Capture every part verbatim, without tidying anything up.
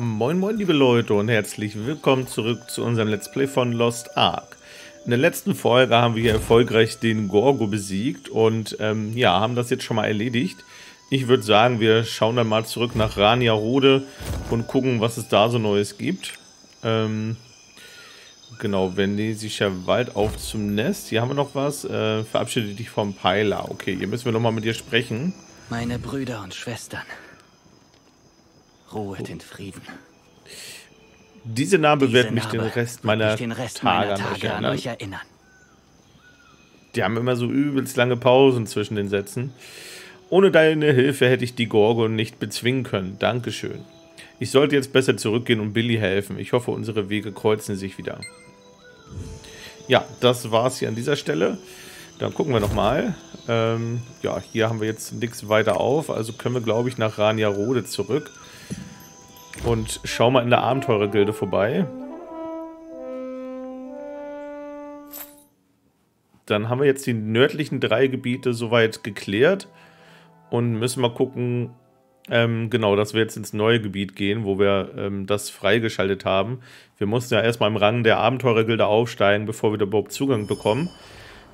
Moin moin liebe Leute und herzlich willkommen zurück zu unserem Let's Play von Lost Ark. In der letzten Folge haben wir hier erfolgreich den Gorgo besiegt und ähm, ja, haben das jetzt schon mal erledigt. Ich würde sagen, wir schauen dann mal zurück nach Rania Rode und gucken, was es da so Neues gibt. Ähm, genau, wendesischer Wald auf zum Nest. Hier haben wir noch was. Äh, verabschiede dich vom Peiler. Okay, hier müssen wir nochmal mit dir sprechen. Meine Brüder und Schwestern, ruhet in Frieden. Diese Narbe wird mich den Rest meiner Tage an euch erinnern. Die haben immer so übelst lange Pausen zwischen den Sätzen. Ohne deine Hilfe hätte ich die Gorgon nicht bezwingen können. Dankeschön. Ich sollte jetzt besser zurückgehen und Billy helfen. Ich hoffe, unsere Wege kreuzen sich wieder. Ja, das war's hier an dieser Stelle. Dann gucken wir nochmal. Ähm, ja, hier haben wir jetzt nichts weiter auf. Also können wir, glaube ich, nach Rania Rode zurück. Und schau mal in der Abenteurergilde vorbei. Dann haben wir jetzt die nördlichen drei Gebiete soweit geklärt. Und müssen mal gucken, ähm, genau, dass wir jetzt ins neue Gebiet gehen, wo wir ähm, das freigeschaltet haben. Wir mussten ja erstmal im Rang der Abenteurergilde aufsteigen, bevor wir da überhaupt Zugang bekommen.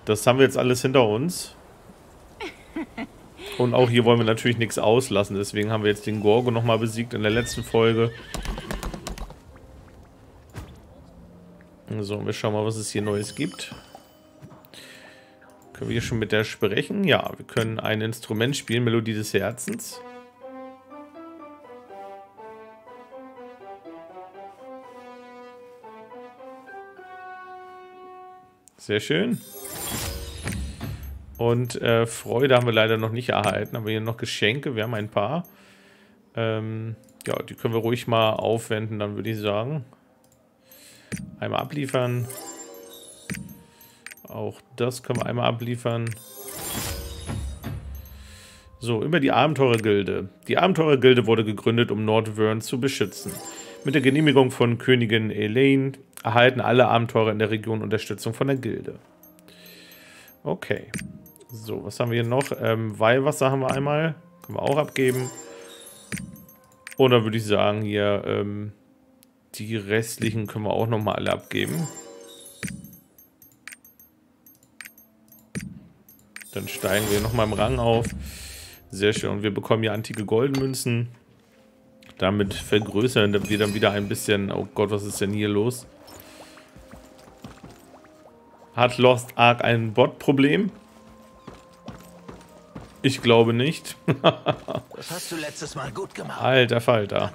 Das haben wir jetzt alles hinter uns. Und auch hier wollen wir natürlich nichts auslassen, deswegen haben wir jetzt den Gorgo nochmal besiegt in der letzten Folge. So, wir schauen mal, was es hier Neues gibt. Können wir hier schon mit der sprechen? Ja, wir können ein Instrument spielen, Melodie des Herzens. Sehr schön. Und äh, Freude haben wir leider noch nicht erhalten, aber hier noch Geschenke, wir haben ein paar. Ähm, ja, die können wir ruhig mal aufwenden, dann würde ich sagen. Einmal abliefern. Auch das können wir einmal abliefern. So, über die Abenteurergilde. Die Abenteurergilde wurde gegründet, um Nordwern zu beschützen. Mit der Genehmigung von Königin Elaine erhalten alle Abenteurer in der Region Unterstützung von der Gilde. Okay. So, was haben wir hier noch? Ähm, Weihwasser haben wir einmal. Können wir auch abgeben. Und dann würde ich sagen, hier ähm, die restlichen können wir auch nochmal alle abgeben. Dann steigen wir nochmal im Rang auf. Sehr schön. Und wir bekommen hier antike Goldmünzen. Damit vergrößern wir dann wieder ein bisschen... Oh Gott, was ist denn hier los? Hat Lost Ark ein Bot-Problem? Ich glaube nicht. Das hast du letztes Mal gut gemacht. Alter Falter.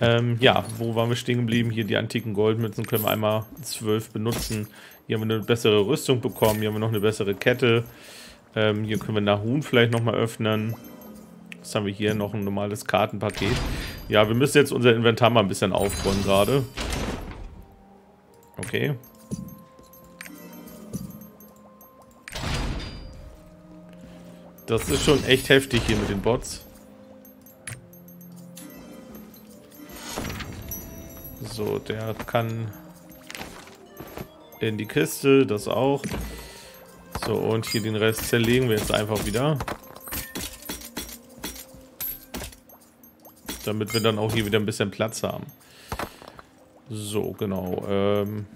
Ähm, ja, wo waren wir stehen geblieben? Hier die antiken Goldmünzen können wir einmal zwölf benutzen. Hier haben wir eine bessere Rüstung bekommen. Hier haben wir noch eine bessere Kette. Ähm, hier können wir Nahun vielleicht nochmal öffnen. Jetzt haben wir hier noch ein normales Kartenpaket. Ja, wir müssen jetzt unser Inventar mal ein bisschen aufräumen gerade. Okay. Das ist schon echt heftig hier mit den Bots. So, der kann in die Kiste, das auch. So, und hier den Rest zerlegen wir jetzt einfach wieder. Damit wir dann auch hier wieder ein bisschen Platz haben. So, genau. Ähm,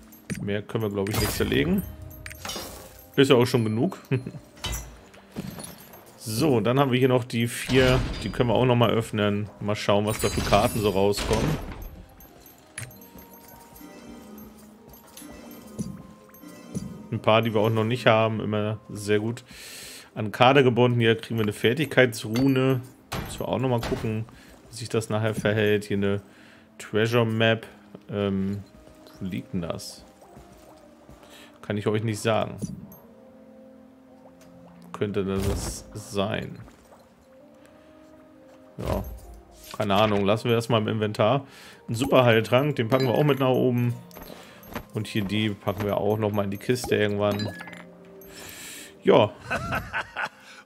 mehr können wir, glaube ich, nicht zerlegen. Ist ja auch schon genug. So, dann haben wir hier noch die vier. Die können wir auch nochmal öffnen. Mal schauen, was da für Karten so rauskommen. Ein paar, die wir auch noch nicht haben. Immer sehr gut an Kader gebunden. Hier kriegen wir eine Fertigkeitsrune. Müssen wir auch nochmal gucken, wie sich das nachher verhält. Hier eine Treasure Map. Ähm, wo liegt denn das? Kann ich euch nicht sagen. Könnte das sein? Ja, keine Ahnung. Lassen wir erstmal im Inventar. Ein Superheiltrank, den packen wir auch mit nach oben. Und hier die packen wir auch nochmal in die Kiste irgendwann. Ja.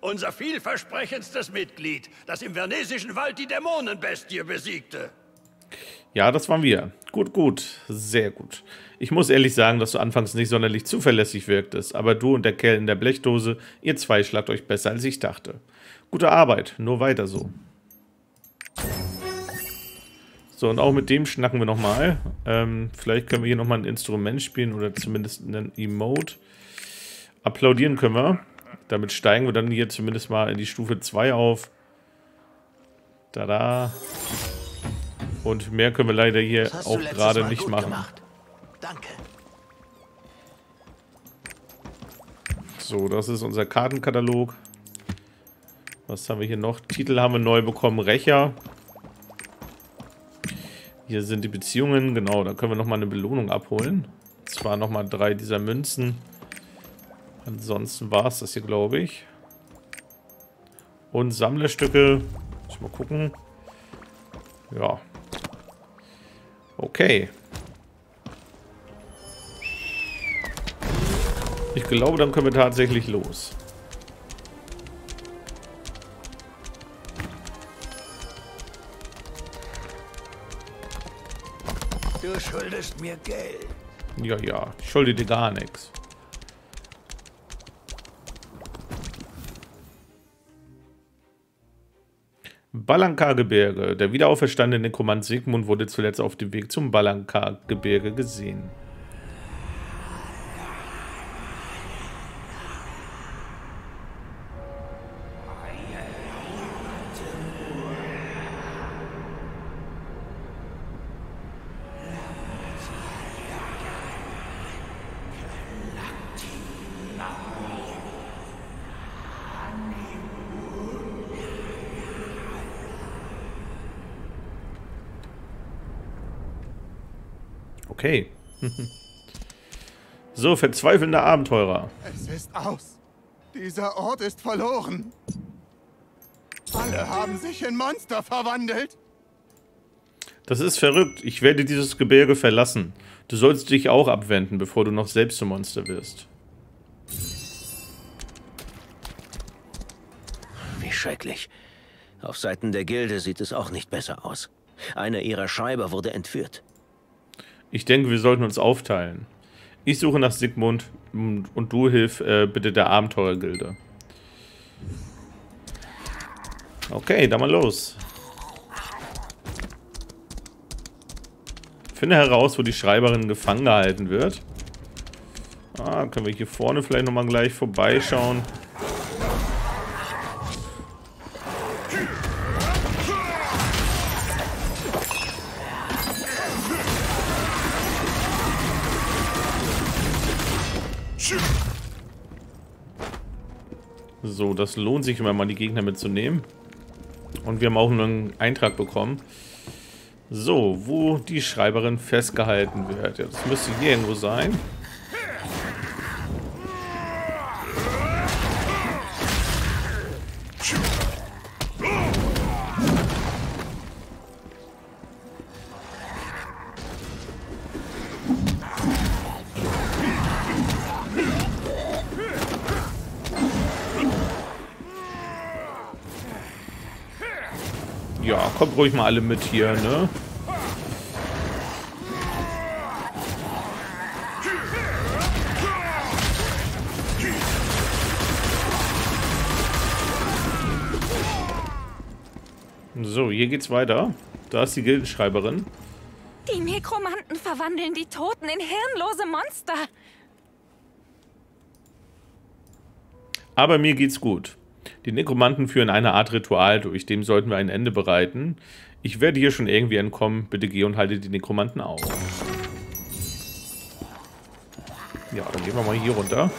unser vielversprechendstes Mitglied, das im vernesischen Wald die Dämonenbestie besiegte. Ja, das waren wir. Gut, gut. Sehr gut. Ich muss ehrlich sagen, dass du anfangs nicht sonderlich zuverlässig wirktest, aber du und der Kerl in der Blechdose, ihr zwei schlagt euch besser, als ich dachte. Gute Arbeit, nur weiter so. So, und auch mit dem schnacken wir nochmal. Ähm, vielleicht können wir hier nochmal ein Instrument spielen oder zumindest einen Emote. Applaudieren können wir. Damit steigen wir dann hier zumindest mal in die Stufe zwei auf. Tada. Und mehr können wir leider hier auch gerade nicht machen. Danke. So, das ist unser Kartenkatalog. Was haben wir hier noch? Titel haben wir neu bekommen. Rächer. Hier sind die Beziehungen. Genau, da können wir nochmal eine Belohnung abholen. Und zwar nochmal drei dieser Münzen. Ansonsten war es das hier, glaube ich. Und Sammlerstücke. Muss ich mal gucken. Ja. Okay. Ich glaube, dann können wir tatsächlich los. Du schuldest mir Geld. Ja, ja. Ich schulde dir gar nichts. Balankar-Gebirge. Der wiederauferstandene Nekromant Sigmund wurde zuletzt auf dem Weg zum Balankar-Gebirge gesehen. Okay. So, verzweifelnde Abenteurer. Es ist aus. Dieser Ort ist verloren. Alle haben sich in Monster verwandelt. Das ist verrückt. Ich werde dieses Gebirge verlassen. Du sollst dich auch abwenden, bevor du noch selbst zum Monster wirst. Wie schrecklich. Auf Seiten der Gilde sieht es auch nicht besser aus. Einer ihrer Schreiber wurde entführt. Ich denke, wir sollten uns aufteilen. Ich suche nach Sigmund und du hilf äh, bitte der Abenteurergilde. Okay, dann mal los. Finde heraus, wo die Schreiberin gefangen gehalten wird. Ah, können wir hier vorne vielleicht nochmal gleich vorbeischauen. So, das lohnt sich immer mal, die Gegner mitzunehmen. Und wir haben auch einen Eintrag bekommen. So, wo die Schreiberin festgehalten wird. Jetzt müsste hier irgendwo sein. Kommt ruhig mal alle mit hier, ne? So, hier geht's weiter. Da ist die Gildenschreiberin. Die Nekromanten verwandeln die Toten in hirnlose Monster. Aber mir geht's gut. Die Nekromanten führen eine Art Ritual durch, dem sollten wir ein Ende bereiten. Ich werde hier schon irgendwie entkommen. Bitte geh und halte die Nekromanten auf. Ja, dann gehen wir mal hier runter.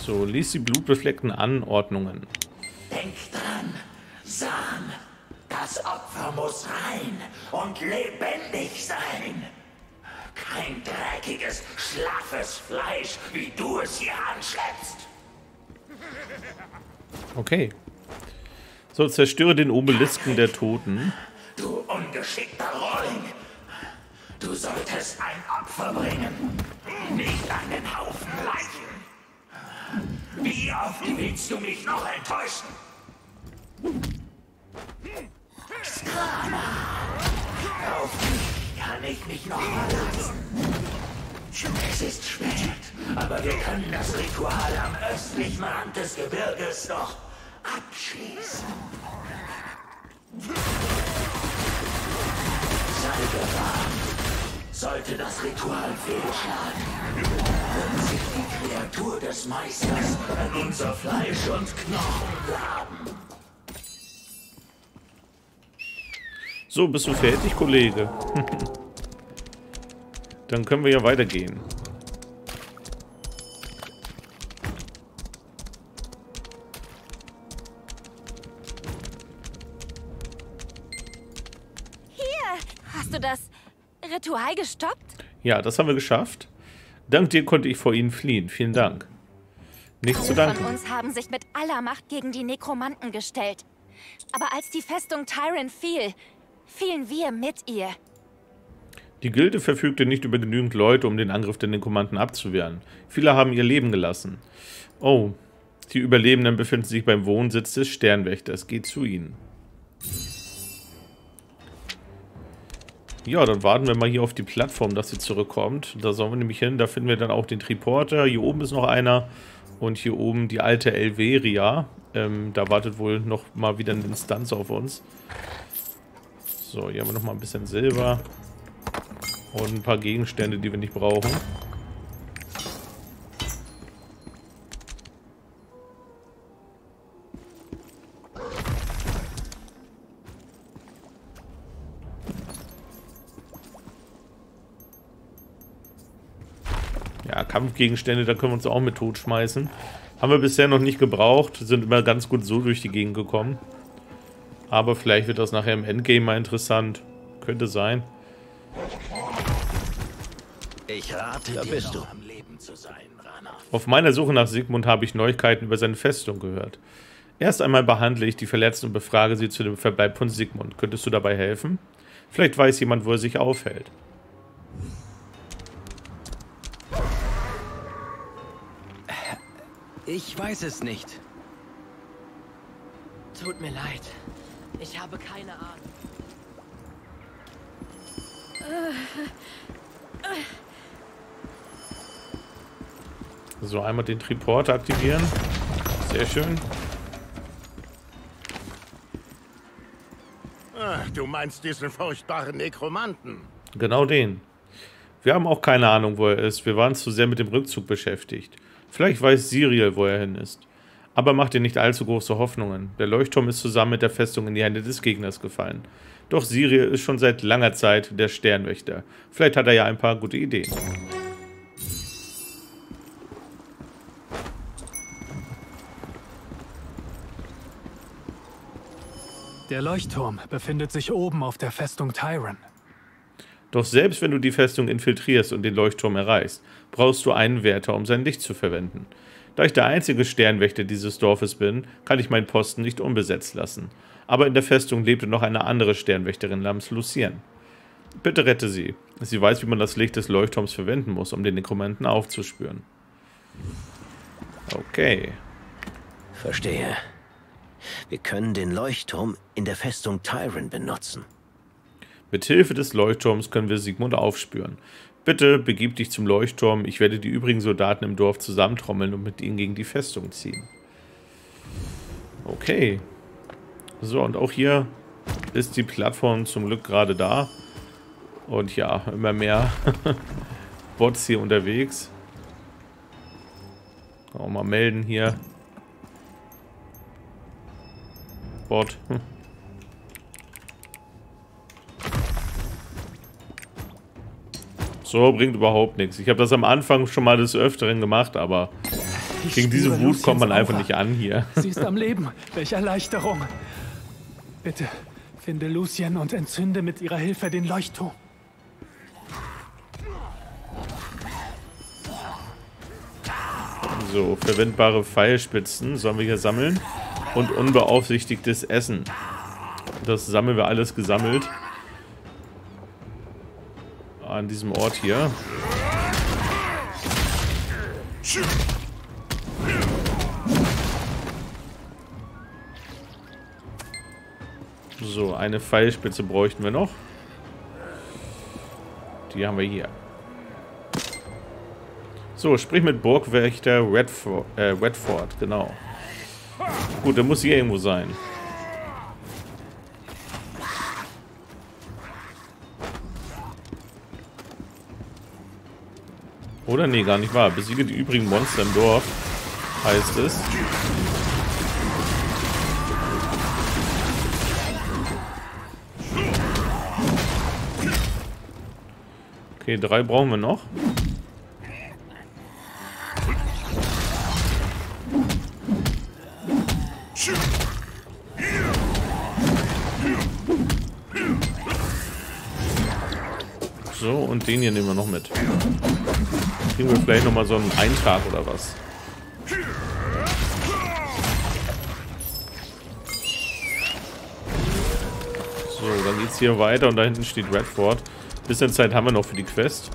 So, lies die blutbefleckten Anordnungen. Denk dran, San, das Opfer muss rein und lebendig sein. Ein dreckiges, schlaffes Fleisch, wie du es hier anschleppst. Okay. So, zerstöre den Obelisken der Toten. Du ungeschickter Rolling. Du solltest ein Opfer bringen, nicht einen Haufen Leichen. Wie oft willst du mich noch enttäuschen? Skrama! Auf mich kann ich mich noch verlassen. Es ist spät, aber wir können das Ritual am östlichen Rand des Gebirges noch abschließen. Sei gewarnt. Sollte das Ritual fehlschlagen, wird sich die Kreatur des Meisters an unser Fleisch und Knochen graben. So, bist du fertig, Kollege? Dann können wir ja weitergehen. Hier, hast du das Ritual gestoppt? Ja, das haben wir geschafft. Dank dir konnte ich vor ihnen fliehen. Vielen Dank. Nichts zu danken. Alle von uns haben sich mit aller Macht gegen die Nekromanten gestellt. Aber als die Festung Tyrant fiel, fielen wir mit ihr. Die Gilde verfügte nicht über genügend Leute, um den Angriff der Nekromanten abzuwehren. Viele haben ihr Leben gelassen. Oh, die Überlebenden befinden sich beim Wohnsitz des Sternwächters. Geht zu ihnen. Ja, dann warten wir mal hier auf die Plattform, dass sie zurückkommt. Da sollen wir nämlich hin. Da finden wir dann auch den Triporter. Hier oben ist noch einer. Und hier oben die alte Elveria. Ähm, da wartet wohl noch mal wieder eine Instanz auf uns. So, hier haben wir noch mal ein bisschen Silber. Und ein paar Gegenstände, die wir nicht brauchen. Kampfgegenstände, da können wir uns auch mit tot schmeißen. Haben wir bisher noch nicht gebraucht, sind immer ganz gut so durch die Gegend gekommen. Aber vielleicht wird das nachher im Endgame mal interessant. Könnte sein. Ich rate da bist du. Am Leben zu sein, Rana. Auf meiner Suche nach Sigmund habe ich Neuigkeiten über seine Festung gehört. Erst einmal behandle ich die Verletzten und befrage sie zu dem Verbleib von Sigmund. Könntest du dabei helfen? Vielleicht weiß jemand, wo er sich aufhält. Ich weiß es nicht. Tut mir leid. Ich habe keine Ahnung. So, einmal den Triporter aktivieren. Sehr schön. Ach, du meinst diesen furchtbaren Nekromanten? Genau den. Wir haben auch keine Ahnung, wo er ist. Wir waren zu sehr mit dem Rückzug beschäftigt. Vielleicht weiß Siriel, wo er hin ist. Aber mach dir nicht allzu große Hoffnungen. Der Leuchtturm ist zusammen mit der Festung in die Hände des Gegners gefallen. Doch Siriel ist schon seit langer Zeit der Sternwächter. Vielleicht hat er ja ein paar gute Ideen. Der Leuchtturm befindet sich oben auf der Festung Tyrant. Doch selbst wenn du die Festung infiltrierst und den Leuchtturm erreichst, brauchst du einen Wärter, um sein Licht zu verwenden. Da ich der einzige Sternwächter dieses Dorfes bin, kann ich meinen Posten nicht unbesetzt lassen. Aber in der Festung lebte noch eine andere Sternwächterin namens Lucienne. Bitte rette sie. Sie weiß, wie man das Licht des Leuchtturms verwenden muss, um den Nekromanten aufzuspüren. Okay. Verstehe. Wir können den Leuchtturm in der Festung Tyrant benutzen. Mit Hilfe des Leuchtturms können wir Sigmund aufspüren. Bitte begib dich zum Leuchtturm. Ich werde die übrigen Soldaten im Dorf zusammentrommeln und mit ihnen gegen die Festung ziehen. Okay. So, und auch hier ist die Plattform zum Glück gerade da. Und ja, immer mehr Bots hier unterwegs. Auch mal melden hier. Bot. Hm. So, bringt überhaupt nichts. Ich habe das am Anfang schon mal des Öfteren gemacht, aber ich gegen diese Wut Luciens kommt man einfach Aura. Nicht an hier. Sie ist am Leben. Welche Erleichterung. Bitte, finde Lucien und entzünde mit ihrer Hilfe den Leuchtturm. So, verwendbare Pfeilspitzen sollen wir hier sammeln. Und unbeaufsichtigtes Essen. Das sammeln wir alles gesammelt. An diesem Ort hier. So, eine Pfeilspitze bräuchten wir noch. Die haben wir hier. So, sprich mit Burgwächter Redford, äh, Redford, genau. Gut, der muss hier irgendwo sein. Oder nee, gar nicht wahr. Besiege die übrigen Monster im Dorf, heißt es. Okay, drei brauchen wir noch. So, und den hier nehmen wir noch mit. Kriegen wir vielleicht nochmal so einen Eintrag oder was? So, dann geht's hier weiter und da hinten steht Redford. Ein bisschen Zeit haben wir noch für die Quest.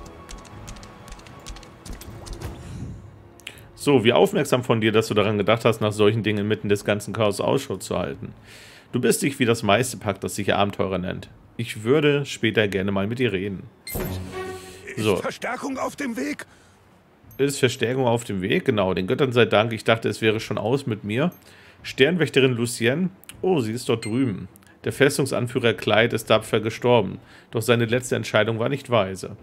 So, wie aufmerksam von dir, dass du daran gedacht hast, nach solchen Dingen inmitten des ganzen Chaos Ausschau zu halten. Du bist dich wie das meiste Pack, das sich Abenteurer nennt. Ich würde später gerne mal mit dir reden. So. Ist Verstärkung auf dem Weg? Ist Verstärkung auf dem Weg? Genau, den Göttern sei Dank. Ich dachte, es wäre schon aus mit mir. Sternwächterin Lucienne. Oh, sie ist dort drüben. Der Festungsanführer Clyde ist tapfer gestorben, doch seine letzte Entscheidung war nicht weise.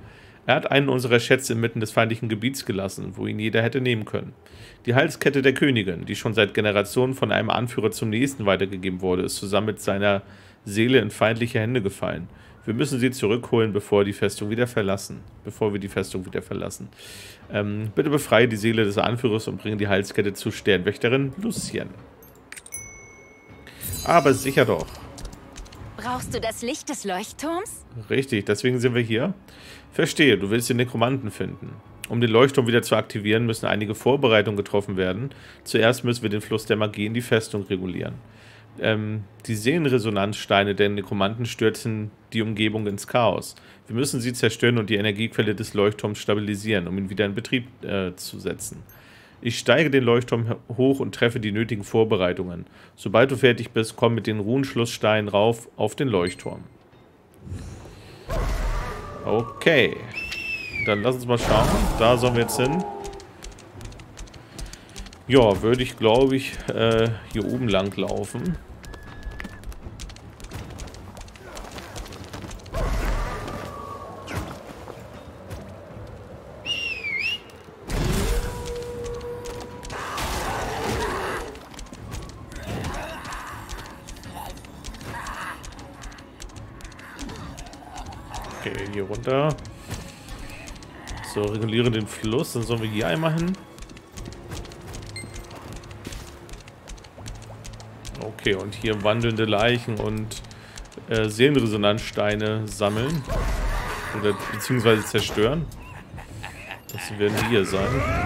Er hat einen unserer Schätze inmitten des feindlichen Gebiets gelassen, wo ihn jeder hätte nehmen können. Die Halskette der Königin, die schon seit Generationen von einem Anführer zum nächsten weitergegeben wurde, ist zusammen mit seiner Seele in feindliche Hände gefallen. Wir müssen sie zurückholen, bevor die Festung wieder verlassen. Bevor wir die Festung wieder verlassen. Ähm, bitte befreie die Seele des Anführers und bringe die Halskette zu Sternwächterin Lucienne. Aber sicher doch. Brauchst du das Licht des Leuchtturms? Richtig, deswegen sind wir hier. Verstehe, du willst den Nekromanten finden. Um den Leuchtturm wieder zu aktivieren, müssen einige Vorbereitungen getroffen werden. Zuerst müssen wir den Fluss der Magie in die Festung regulieren. Ähm, die Seelenresonanzsteine der Nekromanten stürzen die Umgebung ins Chaos. Wir müssen sie zerstören und die Energiequelle des Leuchtturms stabilisieren, um ihn wieder in Betrieb äh, zu setzen. Ich steige den Leuchtturm hoch und treffe die nötigen Vorbereitungen. Sobald du fertig bist, komm mit den Runenschlusssteinen rauf auf den Leuchtturm. Okay. Dann lass uns mal schauen. Da sollen wir jetzt hin. Ja, würde ich, glaube ich, äh, hier oben lang laufen. Runter. So, reguliere den Fluss. Dann sollen wir hier einmal hin. Okay, und hier wandelnde Leichen und äh, Seelenresonanzsteine sammeln. Oder beziehungsweise zerstören. Das werden hier sein.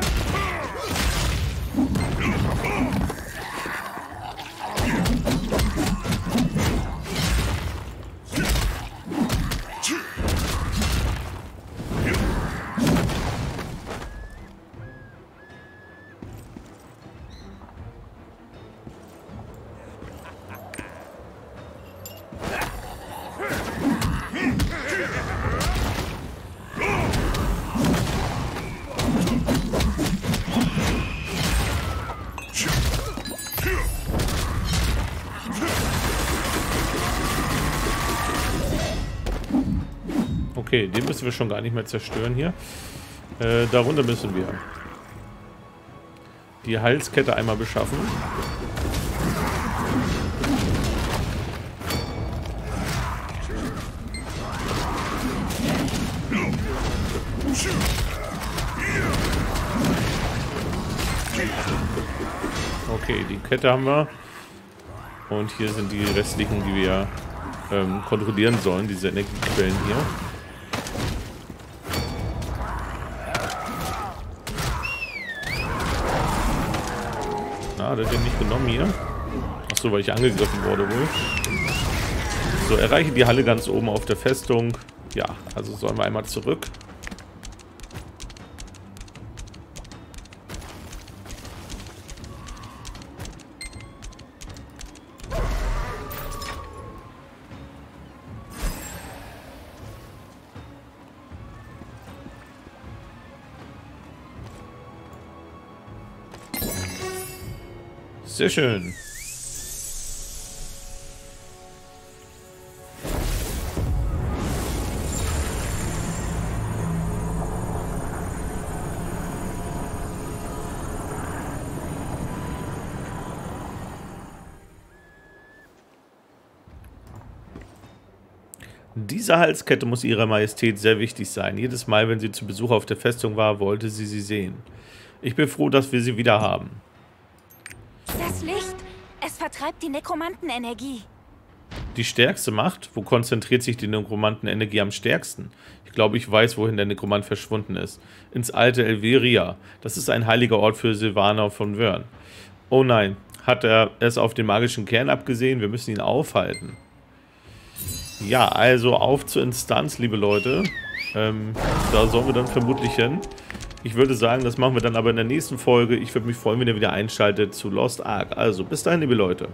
Okay, den müssen wir schon gar nicht mehr zerstören hier. Äh, darunter müssen wir die Halskette einmal beschaffen. Okay, die Kette haben wir. Und hier sind die restlichen, die wir ähm, kontrollieren sollen, diese Energiequellen hier. Schade, den nicht genommen hier. Achso, weil ich angegriffen wurde wohl. So, erreiche die Halle ganz oben auf der Festung. Ja, also sollen wir einmal zurück. Sehr schön. Diese Halskette muss ihrer Majestät sehr wichtig sein. Jedes Mal, wenn sie zu Besuch auf der Festung war, wollte sie sie sehen. Ich bin froh, dass wir sie wieder haben. Das Licht, es vertreibt die Nekromantenenergie. Die stärkste Macht? Wo konzentriert sich die Nekromantenenergie am stärksten? Ich glaube, ich weiß, wohin der Nekromant verschwunden ist. Ins alte Elveria. Das ist ein heiliger Ort für Silvana von Wörn. Oh nein, hat er es auf den magischen Kern abgesehen? Wir müssen ihn aufhalten. Ja, also auf zur Instanz, liebe Leute. Ähm, da sollen wir dann vermutlich hin. Ich würde sagen, das machen wir dann aber in der nächsten Folge. Ich würde mich freuen, wenn ihr wieder einschaltet zu Lost Ark. Also bis dahin, liebe Leute.